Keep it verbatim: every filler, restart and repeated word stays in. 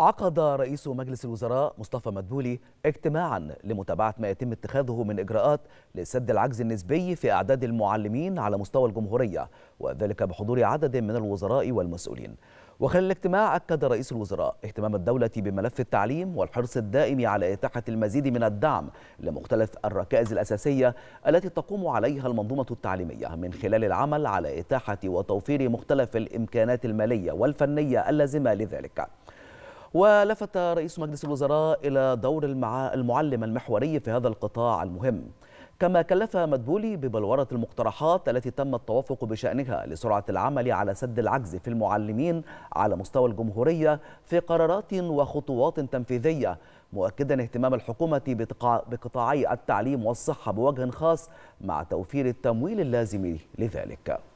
عقد رئيس مجلس الوزراء مصطفى مدبولي اجتماعا لمتابعة ما يتم اتخاذه من إجراءات لسد العجز النسبي في أعداد المعلمين على مستوى الجمهورية، وذلك بحضور عدد من الوزراء والمسؤولين. وخلال الاجتماع أكد رئيس الوزراء اهتمام الدولة بملف التعليم والحرص الدائم على إتاحة المزيد من الدعم لمختلف الركائز الأساسية التي تقوم عليها المنظومة التعليمية من خلال العمل على إتاحة وتوفير مختلف الإمكانات المالية والفنية اللازمة لذلك. ولفت رئيس مجلس الوزراء إلى دور المعلم المحوري في هذا القطاع المهم، كما كلف مدبولي ببلورة المقترحات التي تم التوافق بشأنها لسرعة العمل على سد العجز في المعلمين على مستوى الجمهورية في قرارات وخطوات تنفيذية، مؤكدا اهتمام الحكومة بقطاعي التعليم والصحة بوجه خاص مع توفير التمويل اللازم لذلك.